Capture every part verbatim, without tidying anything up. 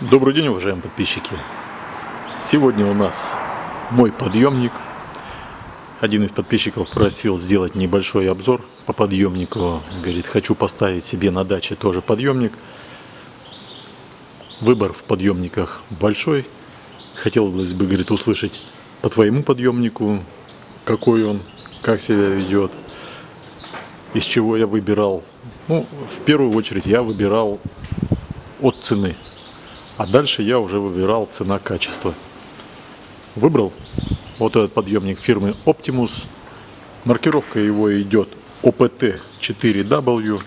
Добрый день, уважаемые подписчики! Сегодня у нас мой подъемник. Один из подписчиков просил сделать небольшой обзор по подъемнику. Говорит, хочу поставить себе на даче тоже подъемник. Выбор в подъемниках большой. Хотелось бы, говорит, услышать по твоему подъемнику, какой он, как себя ведет, из чего я выбирал. Ну, в первую очередь я выбирал от цены. А дальше я уже выбирал цена-качество. Выбрал вот этот подъемник фирмы Optimus. Маркировка его идет О П Т четыре W.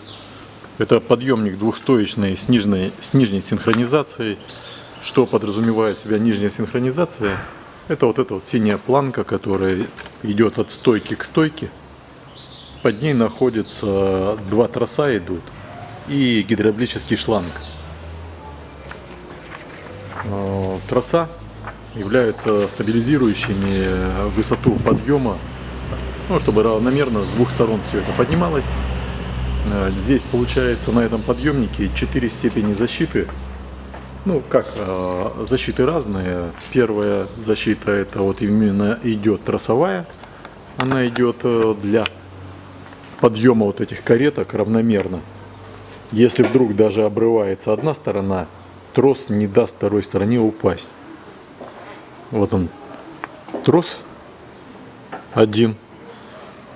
Это подъемник двухстоечный с нижней, с нижней синхронизацией. Что подразумевает себя нижняя синхронизация? Это вот эта вот синяя планка, которая идет от стойки к стойке. Под ней находятся два троса идут и гидравлический шланг. Троса являются стабилизирующими высоту подъема, ну, чтобы равномерно с двух сторон все это поднималось. Здесь получается на этом подъемнике четыре степени защиты. Ну как, защиты разные. Первая защита — это вот именно идет тросовая. Она идет для подъема вот этих кареток равномерно. Если вдруг даже обрывается одна сторона, трос не даст второй стороне упасть. Вот он, трос один,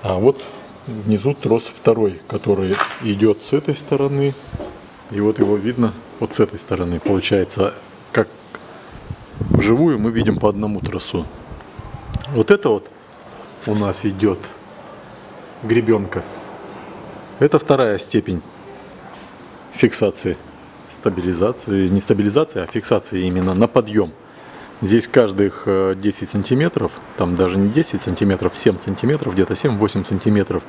а вот внизу трос второй, который идет с этой стороны. И вот его видно вот с этой стороны. Получается, как вживую мы видим по одному тросу. Вот это вот у нас идет гребенка. Это вторая степень фиксации. Стабилизации, не стабилизации, а фиксации именно на подъем. Здесь каждых десять сантиметров, там даже не десять сантиметров, семь сантиметров, где-то семь-восемь сантиметров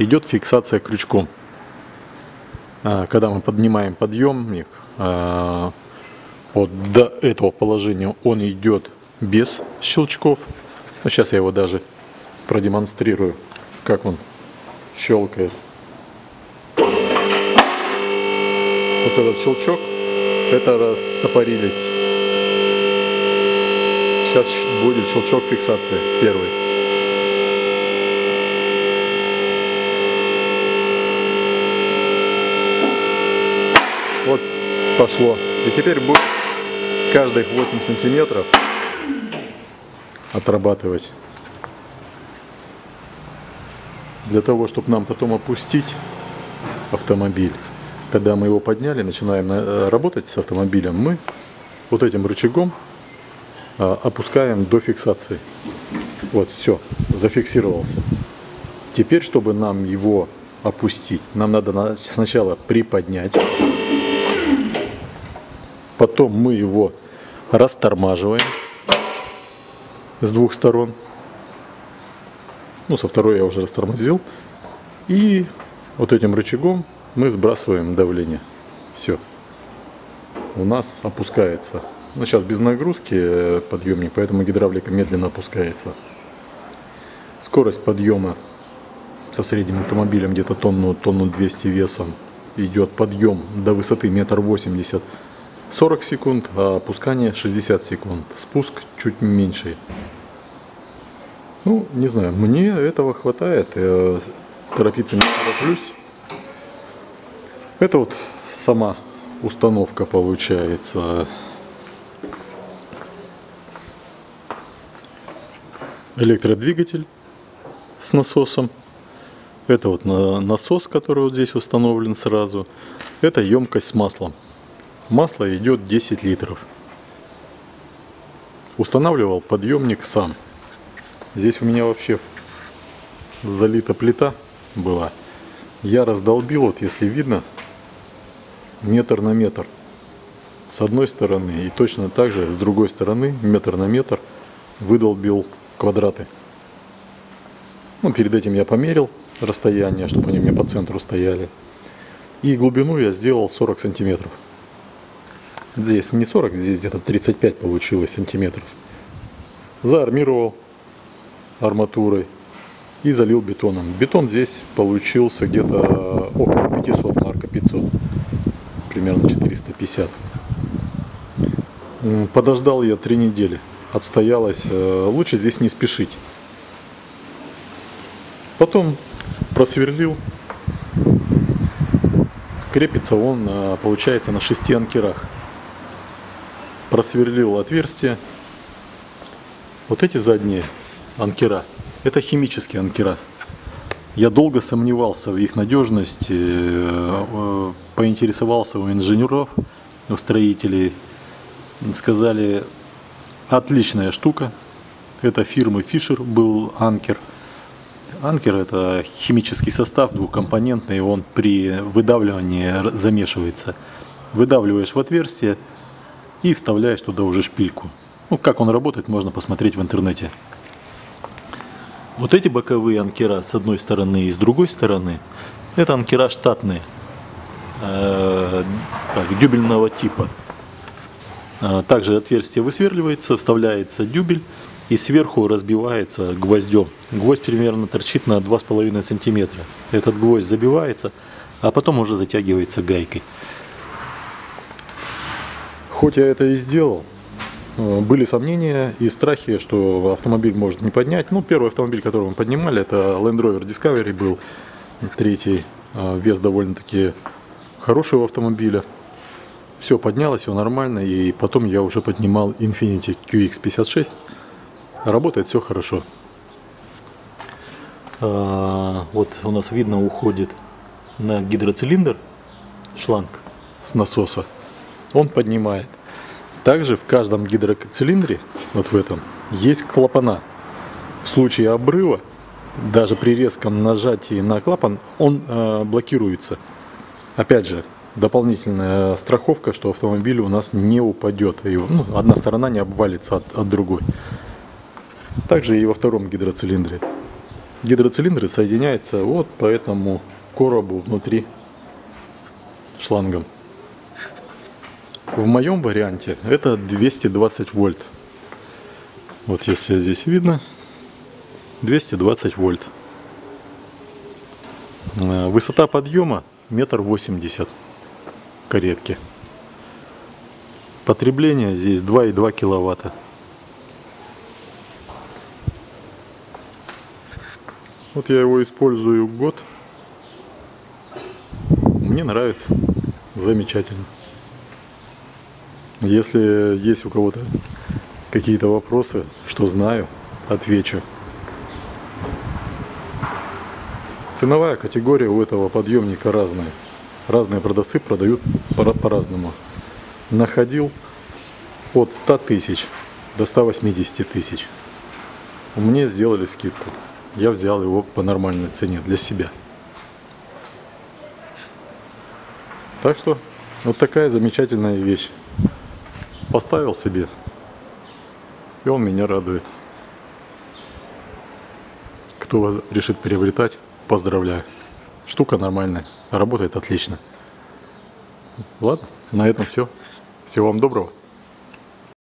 идет фиксация крючком. Когда мы поднимаем подъемник, вот до этого положения он идет без щелчков. Сейчас я его даже продемонстрирую, как он щелкает. Вот этот щелчок, это растопорились. Сейчас будет щелчок фиксации первый. Вот пошло. И теперь будет каждых восемь сантиметров отрабатывать. Для того, чтобы нам потом опустить автомобиль. Когда мы его подняли, начинаем работать с автомобилем, мы вот этим рычагом опускаем до фиксации. Вот, все, зафиксировался. Теперь, чтобы нам его опустить, нам надо сначала приподнять. Потом мы его растормаживаем с двух сторон. Ну, со второй я уже растормозил. И вот этим рычагом мы сбрасываем давление. Все. У нас опускается. Ну, сейчас без нагрузки подъемник, поэтому гидравлика медленно опускается. Скорость подъема со средним автомобилем где-то тонну, тонну двести весом. Идет подъем до высоты метр восемьдесят, сорок секунд, а опускание шестьдесят секунд. Спуск чуть меньше. Ну, не знаю, мне этого хватает. Торопиться не тороплюсь. Это вот сама установка получается. Электродвигатель с насосом. Это вот насос, который вот здесь установлен сразу. Это емкость с маслом. Масло идет десять литров. Устанавливал подъемник сам. Здесь у меня вообще залита плита была. Я раздолбил, вот если видно, метр на метр с одной стороны, и точно так же с другой стороны метр на метр выдолбил квадраты. Ну, перед этим я померил расстояние, чтобы они у меня по центру стояли. И глубину я сделал сорок сантиметров. Здесь не сорок, здесь где-то тридцать пять получилось сантиметров. Заармировал арматурой и залил бетоном. Бетон здесь получился где-то около пятисот, марка пятьсот. Примерно четыреста пятьдесят. Подождал я три недели. Отстоялась. Лучше здесь не спешить. Потом просверлил. Крепится он, получается, на шести анкерах. Просверлил отверстие. Вот эти задние анкера — это химические анкера. Я долго сомневался в их надежности, поинтересовался у инженеров, у строителей. Сказали, отличная штука. Это фирмы Fisher был анкер. Анкер — это химический состав двухкомпонентный, он при выдавливании замешивается. Выдавливаешь в отверстие и вставляешь туда уже шпильку. Ну, как он работает, можно посмотреть в интернете. Вот эти боковые анкера с одной стороны и с другой стороны — это анкера штатные, э, так, дюбельного типа. А также отверстие высверливается, вставляется дюбель и сверху разбивается гвоздем. Гвоздь примерно торчит на два с половиной сантиметра. Этот гвоздь забивается, а потом уже затягивается гайкой. Хоть я это и сделал, были сомнения и страхи, что автомобиль может не поднять. Ну, первый автомобиль, который мы поднимали, это Land Rover Discovery был, третий. Вес довольно-таки хорошего автомобиля. Все поднялось, все нормально. И потом я уже поднимал Infiniti Q X пятьдесят шесть. Работает все хорошо. А, вот у нас видно, уходит на гидроцилиндр шланг с насоса. Он поднимает. Также в каждом гидроцилиндре, вот в этом, есть клапана. В случае обрыва, даже при резком нажатии на клапан, он э, блокируется. Опять же, дополнительная страховка, что автомобиль у нас не упадет. И, ну, одна сторона не обвалится от, от другой. Также и во втором гидроцилиндре. Гидроцилиндры соединяются вот по этому коробу внутри шлангом. В моем варианте это двести двадцать вольт. Вот если здесь видно, двести двадцать вольт. Высота подъема метр восемьдесят каретки. Потребление здесь два и две киловатта. Вот я его использую год. Мне нравится. Замечательно. Если есть у кого-то какие-то вопросы, что знаю, отвечу. Ценовая категория у этого подъемника разная. Разные продавцы продают по-разному. Находил от ста тысяч до ста восьмидесяти тысяч. Мне сделали скидку. Я взял его по нормальной цене для себя. Так что вот такая замечательная вещь. Поставил себе, и он меня радует. Кто вас решит приобретать, поздравляю. Штука нормальная, работает отлично. Ладно, на этом все. Всего вам доброго.